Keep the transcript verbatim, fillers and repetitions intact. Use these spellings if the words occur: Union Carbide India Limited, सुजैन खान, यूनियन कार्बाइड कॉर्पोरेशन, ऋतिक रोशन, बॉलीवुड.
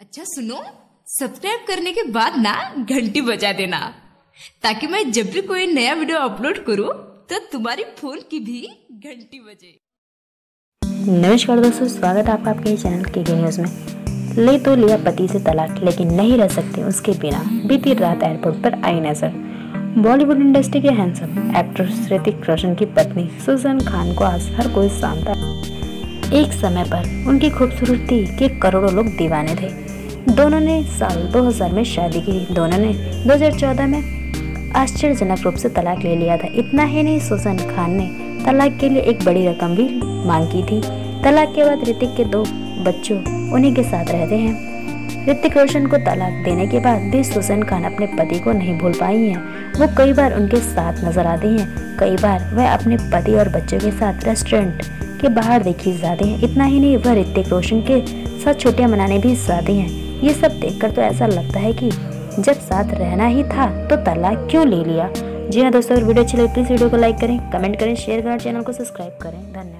अच्छा सुनो, सब्सक्राइब करने के बाद ना घंटी बजा देना ताकि मैं जब भी कोई नया वीडियो अपलोड करूं तो तुम्हारी फोन की भी घंटी बजे। नमस्कार दोस्तों, स्वागत है आपका आपके चैनल के न्यूज में। ले तो लिया पति से तलाक, लेकिन नहीं रह सकते उसके बिना। बीती रात एयरपोर्ट पर आई नजर। बॉलीवुड इंडस्ट्री के हैंडसम एक्टर ऋतिक रोशन की पत्नी सुजैन खान को आज हर कोई शानदार। एक समय पर उनकी खूबसूरती के करोड़ों लोग दीवाने थे। दोनों ने साल दो हज़ार में शादी की। दोनों ने दो हज़ार चौदह में आश्चर्यजनक रूप से तलाक ले लिया था। इतना ही नहीं, सुजैन खान ने तलाक के लिए एक बड़ी रकम भी मांग की थी। तलाक के बाद ऋतिक के दो बच्चों उन्हीं के साथ रहते हैं। ऋतिक रोशन को तलाक देने के बाद भी सुजैन खान अपने पति को नहीं भूल पाई हैं। वो कई बार उनके साथ नजर आती हैं। कई बार वह अपने पति और बच्चों के साथ रेस्टोरेंट के बाहर देखी जाती हैं। इतना ही नहीं, वह ऋतिक रोशन के साथ छुट्टियाँ मनाने भी जाती हैं। ये सब देखकर तो ऐसा लगता है कि जब साथ रहना ही था तो तलाक क्यों ले लिया। जी हाँ दोस्तों, अगर वीडियो अच्छी लगे प्लीज़ वीडियो को लाइक करें, कमेंट करें, शेयर करें और चैनल को सब्सक्राइब करें। धन्यवाद।